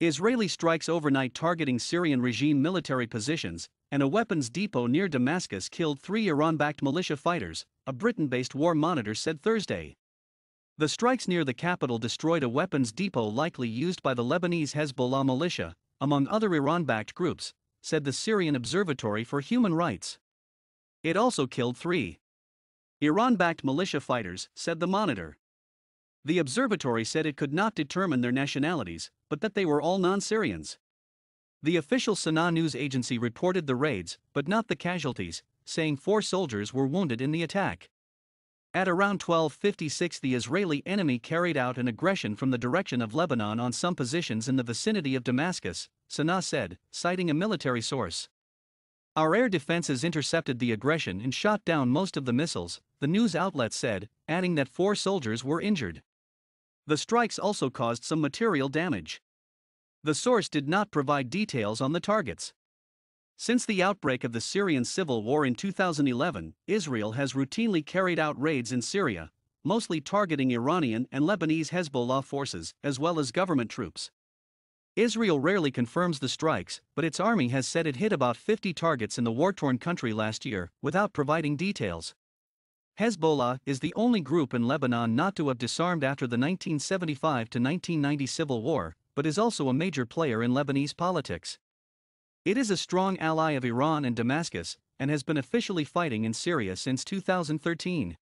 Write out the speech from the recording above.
Israeli strikes overnight targeting Syrian regime military positions, and a weapons depot near Damascus killed 3 Iran-backed militia fighters, a Britain-based war monitor said Thursday. The strikes near the capital destroyed a weapons depot likely used by the Lebanese Hezbollah militia, among other Iran-backed groups, said the Syrian Observatory for Human Rights. It also killed 3 Iran-backed militia fighters, said the monitor. The observatory said it could not determine their nationalities, but that they were all non-Syrians. The official SANA news agency reported the raids, but not the casualties, saying 4 soldiers were wounded in the attack. At around 12:56, the Israeli enemy carried out an aggression from the direction of Lebanon on some positions in the vicinity of Damascus, SANA said, citing a military source. Our air defenses intercepted the aggression and shot down most of the missiles, the news outlet said, adding that 4 soldiers were injured. The strikes also caused some material damage. The source did not provide details on the targets. Since the outbreak of the Syrian civil war in 2011, Israel has routinely carried out raids in Syria, mostly targeting Iranian and Lebanese Hezbollah forces as well as government troops. Israel rarely confirms the strikes, but its army has said it hit about 50 targets in the war-torn country last year, without providing details. Hezbollah is the only group in Lebanon not to have disarmed after the 1975-1990 civil war, but is also a major player in Lebanese politics. It is a strong ally of Iran and Damascus, and has been officially fighting in Syria since 2013.